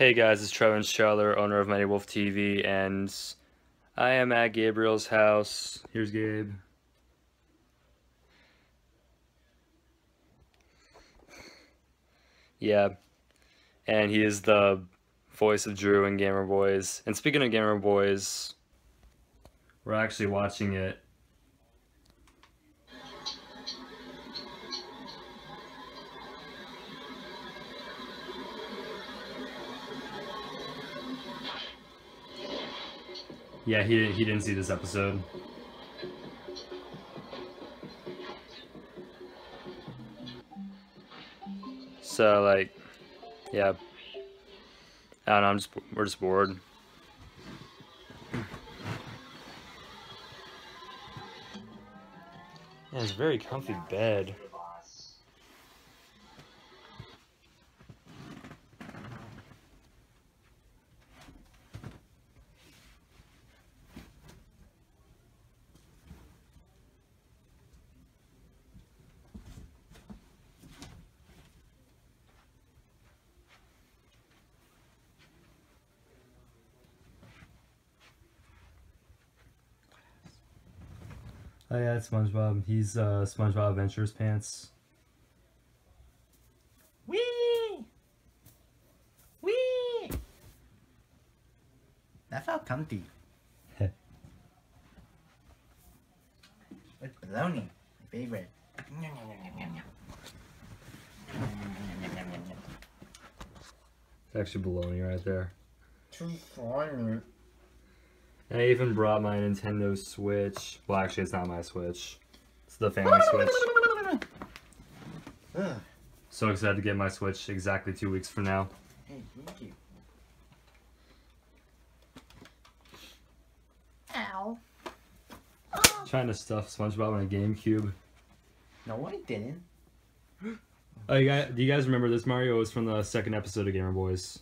Hey guys, it's Trevin Schaller, owner of Mighty Wolf TV, and I am at Gabriel's house. Here's Gabe. Yeah, and he is the voice of Drew in Gamer Boys. And speaking of Gamer Boys, we're actually watching it. Yeah, he didn't see this episode. So like, yeah, I don't know. We're just bored. Yeah, it's a very comfy bed. Oh yeah, it's SpongeBob. He's SpongeBob Adventure's pants. Whee! Whee! That felt comfy. With bologna, my favorite. It's actually bologna right there. Too funny. I even brought my Nintendo Switch. Well, actually, it's not my Switch. It's the family Switch. Ugh. So excited to get my Switch exactly 2 weeks from now. Hey, thank you. Ow. Oh. Trying to stuff SpongeBob on a GameCube. No, I didn't. Oh, do you guys remember this, Mario? It was from the second episode of Gamer Boys.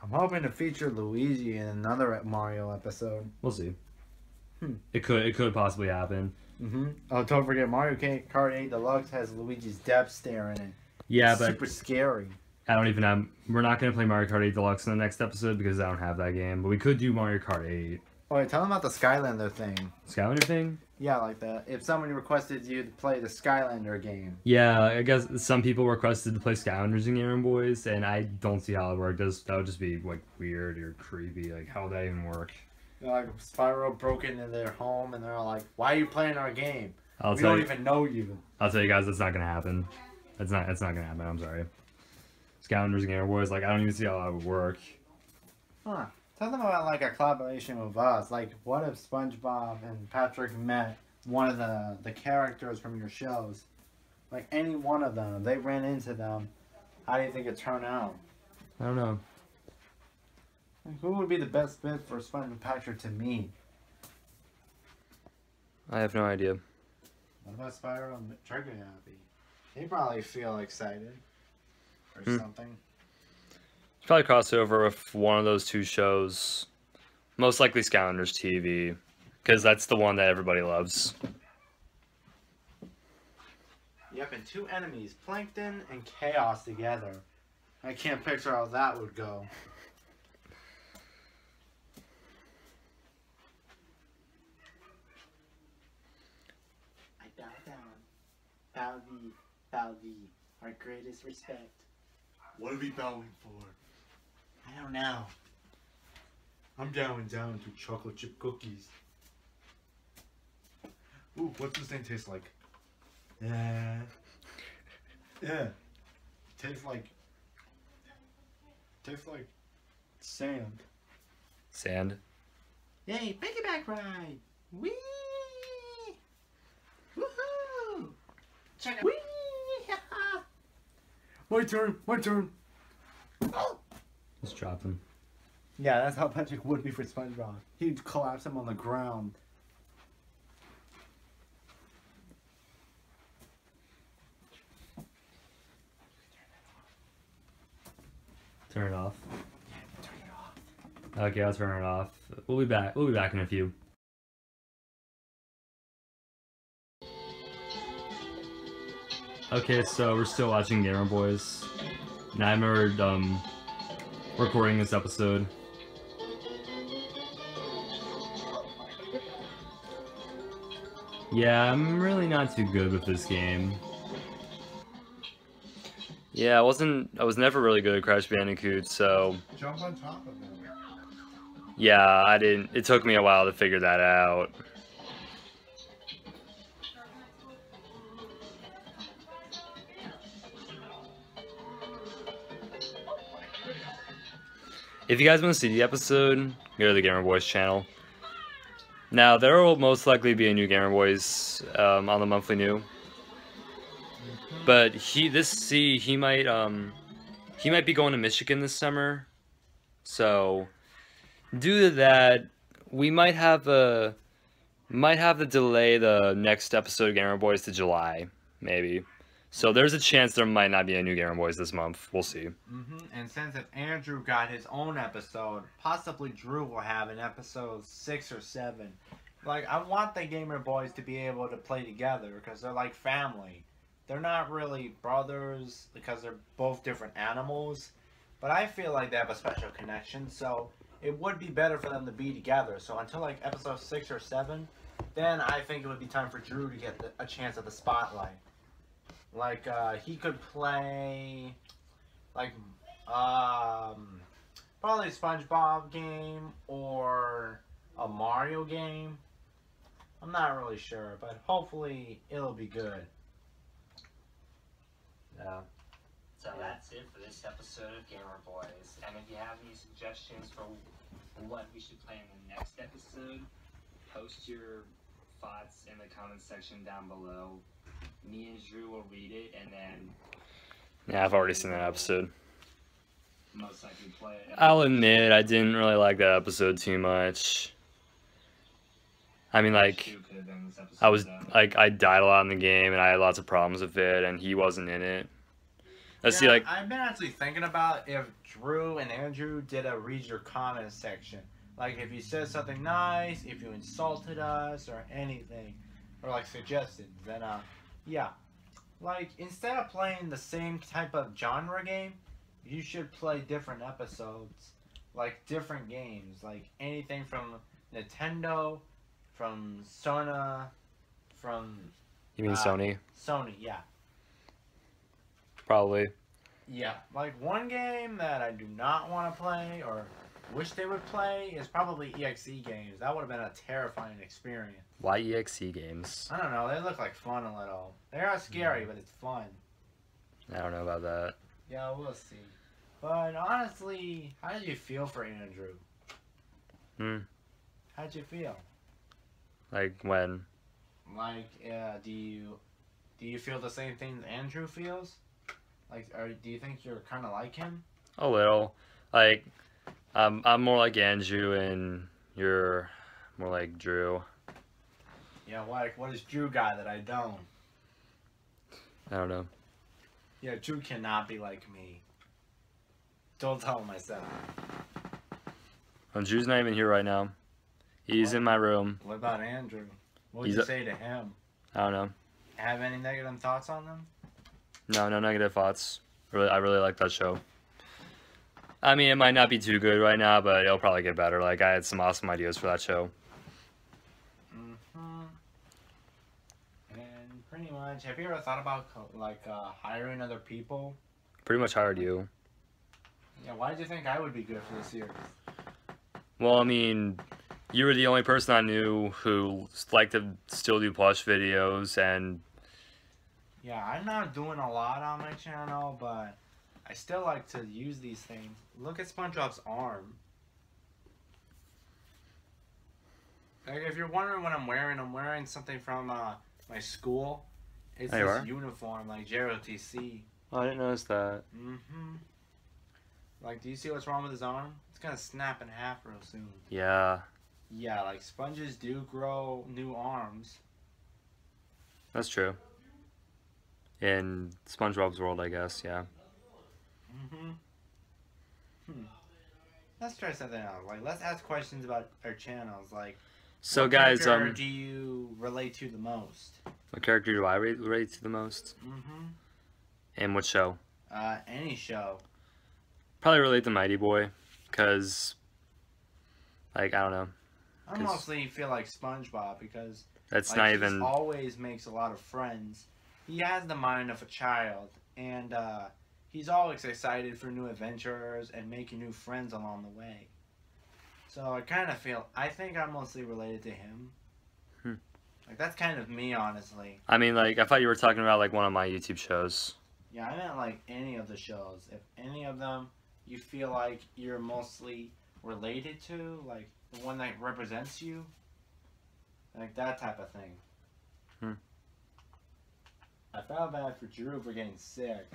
I'm hoping to feature Luigi in another Mario episode. We'll see. It could possibly happen. Oh, don't forget, Mario Kart 8 Deluxe has Luigi's Death Stare in it. Yeah, it's but super scary. I don't even have. We're not gonna play Mario Kart 8 Deluxe in the next episode because I don't have that game. But we could do Mario Kart 8. Oh, wait, tell them about the Skylander thing. Skylander thing? Yeah, like that. If somebody requested you to play the Skylander game. Yeah, I guess some people requested to play Skylanders in Gamer Boys, and I don't see how it worked. That would just be, like, weird or creepy. Like, how would that even work? You know, like, Spyro broke into their home, and they're all like, why are you playing our game? We don't even know you. I'll tell you guys, that's not going to happen. That's not going to happen. I'm sorry. Skylanders in Gamer Boys, like, I don't even see how that would work. Huh. Tell them about, like, a collaboration with us. Like, what if SpongeBob and Patrick met one of the characters from your shows? Like, any one of them. They ran into them. How do you think it turned out? I don't know. Like, who would be the best fit for SpongeBob and Patrick to meet? I have no idea. What about Spyro and Trigger Happy? They probably feel excited. Or something. Probably crossover with one of those two shows, most likely Skylanders TV, because that's the one that everybody loves. Yep, and two enemies, Plankton and Chaos, together. I can't picture how that would go. I bow down. Bow thee, bow thee. Our greatest respect. What are we bowing for? I don't know. I'm down to chocolate chip cookies. Ooh, what's this thing taste like? Yeah. Tastes like sand. Sand. Yay! Piggyback ride. Wee. Woohoo! Check it. Wee. Ha-ha. My turn. Oh. Just drop him. Yeah, that's how Patrick would be for SpongeBob. He'd collapse him on the ground. Turn it off. Yeah, turn it off. Okay, I'll turn it off. We'll be back. We'll be back in a few. Okay, so we're still watching Gamer Boys. And I remembered recording this episode. Yeah, I'm really not too good with this game. Yeah, I was never really good at Crash Bandicoot, so... Jump on top of them. Yeah, it took me a while to figure that out. If you guys want to see the episode, go to the Gamer Boys channel. Now, there will most likely be a new Gamer Boys on the monthly new. But he might be going to Michigan this summer. So due to that, we might have to delay the next episode of Gamer Boys to July, maybe. So there's a chance there might not be a new Gamer Boys this month. We'll see. Mm-hmm. And since if Andrew got his own episode, possibly Drew will have an episode 6 or 7. Like, I want the Gamer Boys to be able to play together because they're like family. They're not really brothers because they're both different animals. But I feel like they have a special connection, so it would be better for them to be together. So until like episode 6 or 7, then I think it would be time for Drew to get a chance at the spotlight. Like, he could play, like, probably a SpongeBob game or a Mario game. I'm not really sure, but hopefully it'll be good. Yeah. So that's it for this episode of Gamer Boys. And if you have any suggestions for what we should play in the next episode, post your thoughts in the comments section down below. Me and Drew will read it, and then... Yeah, I've already seen that episode. Most likely play it. I'll admit, I didn't really like that episode too much. I mean, like, I died a lot in the game, and I had lots of problems with it, and he wasn't in it. I've been actually thinking about if Drew and Andrew did a read your comments section. Like, if you said something nice, if you insulted us, or anything, or, like, suggested, then, yeah, like, instead of playing the same type of genre game, you should play different episodes, like, different games, like, anything from Nintendo, from Sona, from... You mean Sony? Sony, yeah. Probably. Yeah, like, one game that I do not want to play, or wish they would play, is probably EXE games. That would have been a terrifying experience. Why EXE games? I don't know. They look like fun a little. They're not scary, but it's fun. I don't know about that. Yeah, we'll see. But honestly, how did you feel for Andrew? How'd you feel? Like when? Like, do you feel the same thing that Andrew feels? Like, do you think you're kind of like him? A little. Like... I'm more like Andrew, and you're more like Drew. Yeah, what does Drew got that I don't? I don't know. Yeah, Drew cannot be like me. Don't tell myself. Well, Drew's not even here right now. He's in my room. What about Andrew? What would you say to him? I don't know. Have any negative thoughts on them? No, no negative thoughts. Really, I really like that show. I mean, it might not be too good right now, but it'll probably get better. Like, I had some awesome ideas for that show. Mm-hmm. And pretty much, have you ever thought about, like, hiring other people? Pretty much hired you. Yeah, why did you think I would be good for this series? Well, I mean, you were the only person I knew who liked to still do plush videos, and... Yeah, I'm not doing a lot on my channel, but... I still like to use these things. Look at SpongeBob's arm. Like, if you're wondering what I'm wearing something from my school. It's this uniform, like JROTC. Oh, I didn't notice that. Mm-hmm. Like, do you see what's wrong with his arm? It's gonna snap in half real soon. Yeah. Yeah, like, sponges do grow new arms. That's true. In SpongeBob's world, I guess, yeah. Mm-hmm. Let's try something else. Like, let's ask questions about our channels. Like, so what character do you relate to the most? What character do I relate to the most? Mm-hmm. And what show? Any show. Probably relate to Mighty Boy, because, like, I don't know. I mostly feel like SpongeBob, because that's like, not even... he always makes a lot of friends. He has the mind of a child, and he's always excited for new adventures and making new friends along the way. So I kind of feel... I think I'm mostly related to him. Hmm. Like, that's kind of me, honestly. I mean, like, I thought you were talking about, like, one of my YouTube shows. Yeah, I meant, like, any of the shows. If any of them... you feel like you're mostly related to, like, the one that represents you? Like, that type of thing. Hmm. I felt bad for Drew for getting sick.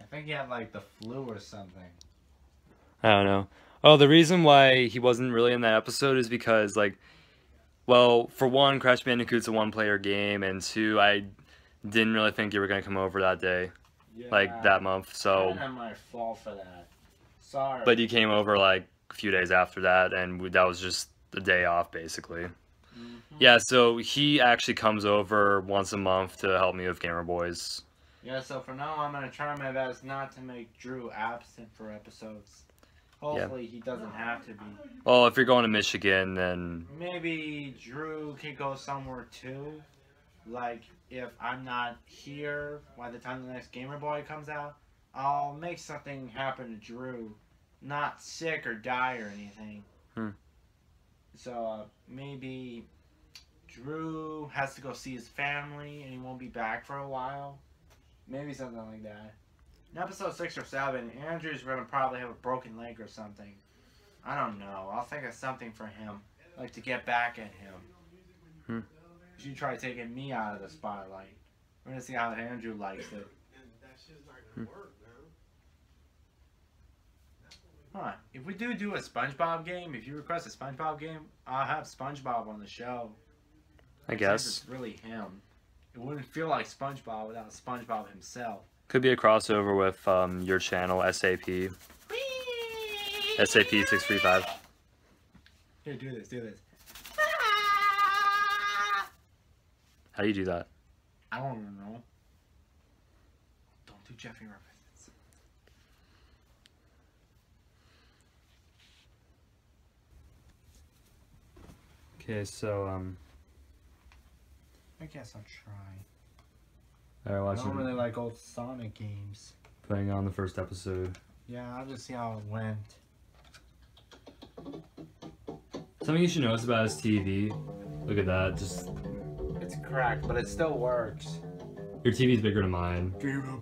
I think he had, like, the flu or something. I don't know. Oh, the reason why he wasn't really in that episode is because, like, well, for one, Crash Bandicoot's a one-player game, and two, I didn't really think you were going to come over that day. Yeah, like that month, so I might fall for that. Sorry. But you came over like a few days after that, and that was just the day off, basically. Mm-hmm. Yeah, so he actually comes over once a month to help me with Gamer Boys. Yeah, so for now I'm gonna try my best not to make Drew absent for episodes. Hopefully he doesn't have to be. Well, if you're going to Michigan, then maybe Drew can go somewhere too. Like, if I'm not here by the time the next Gamer Boy comes out, I'll make something happen to Drew. Not sick or die or anything. Hmm. So, maybe Drew has to go see his family and he won't be back for a while. Maybe something like that. In episode 6 or 7, Andrew's going to probably have a broken leg or something. I don't know. I'll think of something for him. Like, to get back at him. Hmm. You try taking me out of the spotlight. We're gonna see how Andrew likes it. Huh? If we do a SpongeBob game, if you request a SpongeBob game, I'll have SpongeBob on the show. I guess it's really him. It wouldn't feel like SpongeBob without SpongeBob himself. Could be a crossover with your channel, SAP. SAP 635. Here, do this. Do this. How do you do that? I don't even know. Don't do Jeffy references. Okay, so I guess I'll try. Alright, I don't really like old Sonic games. Putting on the first episode. Yeah, I'll just see how it went. Something you should notice about his TV. Look at that, just. It's cracked, but it still works. Your TV's bigger than mine. Gamer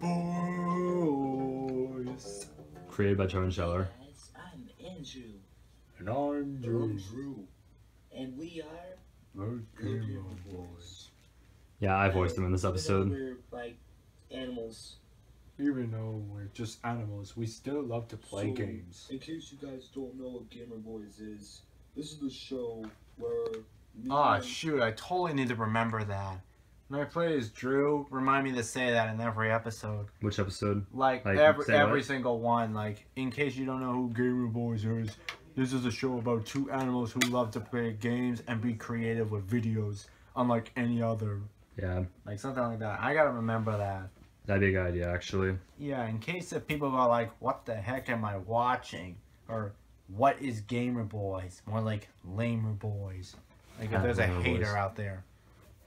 Boys. Created by Charlie Scheller. Guys, I'm Andrew. And I'm Drew. And we are Gamer Boys. Yeah, I voiced him in this episode. We're like animals. Even though we're just animals, we still love to play games. In case you guys don't know what Gamer Boys is, this is the show where. Oh shoot, I totally need to remember that. When I play as Drew, remind me to say that in every episode. Which episode? Like every single one. Like, in case you don't know who Gamer Boys is, this is a show about two animals who love to play games and be creative with videos, unlike any other. Yeah. Like something like that. I gotta remember that. That'd be a good idea, actually. Yeah, in case if people go like, what the heck am I watching? Or, what is Gamer Boys? More like, Lamer Boys. Like, if there's a hater out there.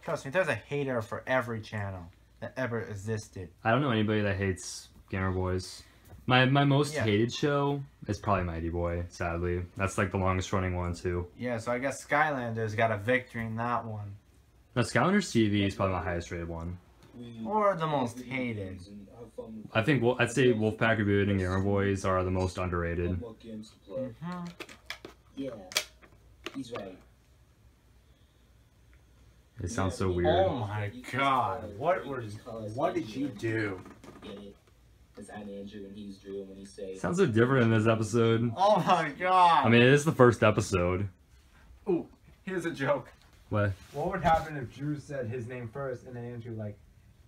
Trust me, there's a hater for every channel that ever existed. I don't know anybody that hates Gamer Boys. My most hated show is probably Mighty Boy, sadly. That's, like, the longest running one, too. Yeah, so I guess Skylanders got a victory in that one. No, Skylanders TV is probably my highest rated one. Or the most hated. I think, well, I'd say Wolfpack Reboot and Gamer Boys are the most underrated. Mm-hmm. Yeah, he's right. It sounds so weird. Oh my god! What did you do? Because I'm Andrew and he's Drew, when he say. Sounds so different in this episode. Oh my god! I mean, it is the first episode. Ooh, here's a joke. What? What would happen if Drew said his name first and then Andrew like,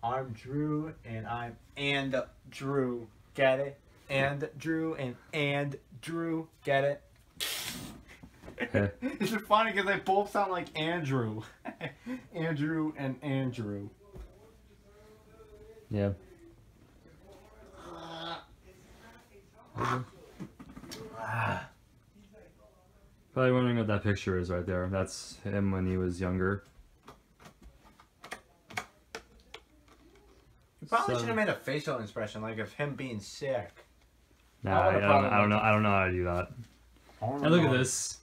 I'm Drew and I'm and Drew, get it? And Drew and Drew, get it? It's funny because they both sound like Andrew. Andrew and Andrew. Yeah. Probably wondering what that picture is right there. That's him when he was younger. You probably should have made a facial expression, like of him being sick. Nah, I don't know. I don't know how to do that. And look at this.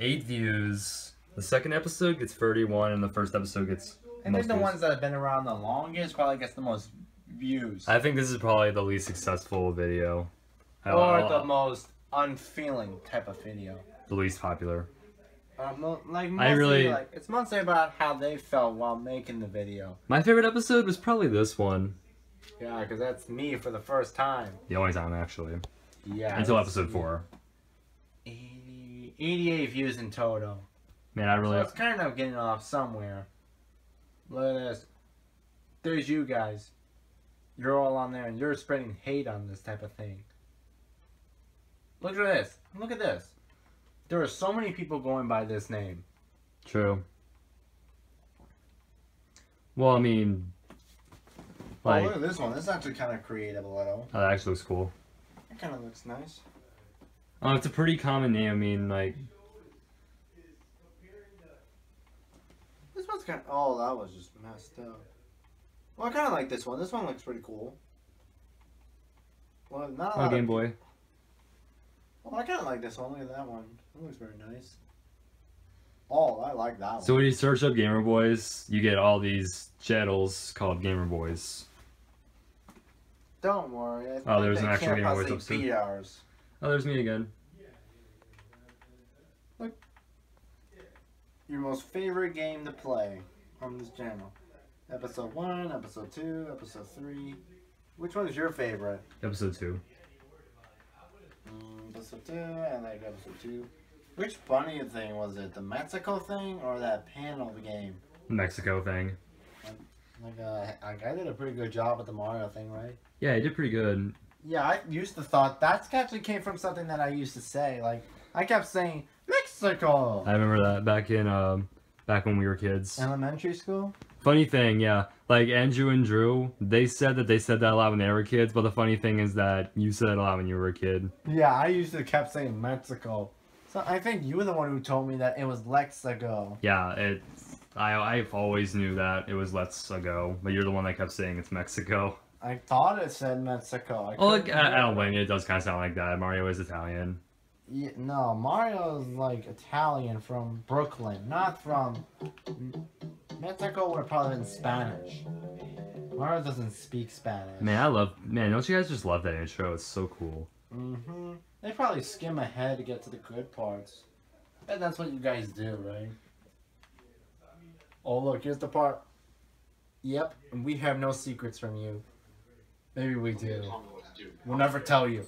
8 views. The second episode gets 31, and the first episode gets. And there's the ones that have been around the longest. Probably gets the most views. I think this is probably the least successful video. Or the most unfeeling type of video. The least popular. It's mostly about how they felt while making the video. My favorite episode was probably this one. Yeah, because that's me for the first time. The only time, actually. Yeah. Until episode 4. 88 views in total. Man, I really... So it's kind of getting off somewhere. Look at this. There's you guys. You're all on there, and you're spreading hate on this type of thing. Look at this. Look at this. There are so many people going by this name. True. Well, I mean... Like, oh, look at this one. This is actually kind of creative a little. Oh, that actually looks cool. It kind of looks nice. Oh, it's a pretty common name. I mean, like... This one's kind of... Oh, that was just messed up. Well, I kind of like this one. This one looks pretty cool. Well, not a lot Game Boy. Well, I kind of like this one. Look at that one. That looks very nice. Oh, I like that one. So when you search up Gamer Boys, you get all these channels called Gamer Boys. Don't worry. Oh, there's an actual Gamer Boys episode. Oh, there's me again. Look. Your most favorite game to play on this channel. Episode 1, Episode 2, Episode 3. Which one is your favorite? Episode 2. Episode 2, I like Episode 2. Which bunny thing was it? The Mexico thing or that panel game? Mexico thing. Like I did a pretty good job at the Mario thing, right? Yeah, I did pretty good. Yeah, I used to thought that actually came from something that I used to say. Like, I kept saying, Mexico! I remember that back in, back when we were kids. Elementary school? Funny thing, yeah. Like, Andrew and Drew, they said that that a lot when they were kids, but the funny thing is that you said it a lot when you were a kid. Yeah, I used to kept saying Mexico. So I think you were the one who told me that it was Lexigo. Yeah, I've always knew that it was Lexigo, but you're the one that kept saying it's Mexico. I thought it said Mexico. I don't blame you. It does kind of sound like that. Mario is Italian. Yeah, no, Mario is like Italian from Brooklyn, not from... Mexico would have probably been Spanish. Mario doesn't speak Spanish. Man, don't you guys just love that intro? It's so cool. Mm-hmm. They probably skim ahead to get to the good parts. And that's what you guys do, right? Oh, look, here's the part. Yep, and we have no secrets from you. Maybe we do. We'll never tell you.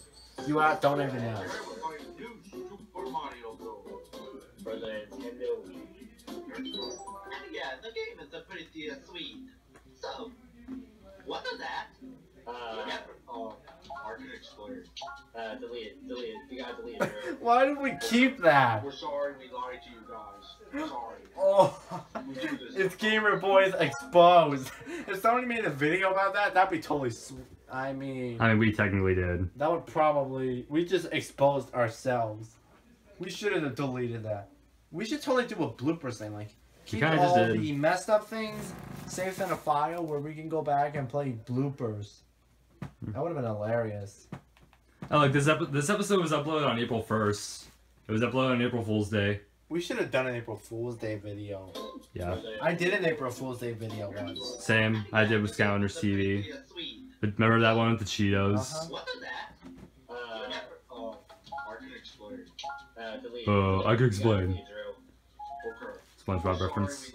Don't even ask. And yeah, the game is a pretty sweet. So, what is that? Market Explorer. Delete it. You gotta delete it. Why did we keep that? We're sorry we lied to you guys. We're sorry. Oh, it's Gamer Boys Exposed. If somebody made a video about that, that'd be totally sweet. I mean, we technically did. That would probably... We just exposed ourselves. We shouldn't have deleted that. We should totally do a bloopers thing, like... Keep all the messed up things safe in a file where we can go back and play bloopers. That would have been hilarious. Oh, like this episode was uploaded on April 1st. It was uploaded on April Fool's Day. We should have done an April Fool's Day video. Yeah. I did an April Fool's Day video once. Same. I did with Scounders TV. But remember that one with the Cheetos? What is that? I can explain. I can explain. SpongeBob reference.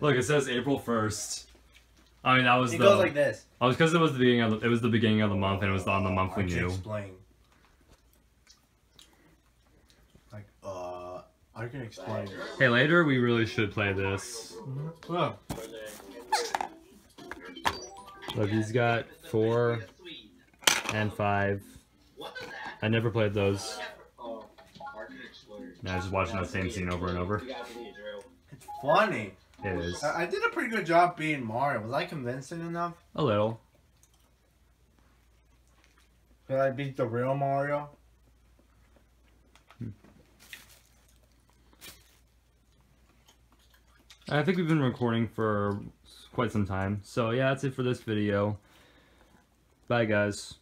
Look, it says April 1st. I mean, that was It goes like this. Oh, it's because it was the beginning of the, month, and it was on the month we knew. Explain. Like, I can explain. Hey, later we really should play this. Mm-hmm. Look, he's got 4 and 5. I never played those. Now just watching that same scene over and over. It's funny. It is. I did a pretty good job being Mario. Was I convincing enough? A little. Did I beat the real Mario? I think we've been recording for quite some time. So yeah, that's it for this video. Bye guys.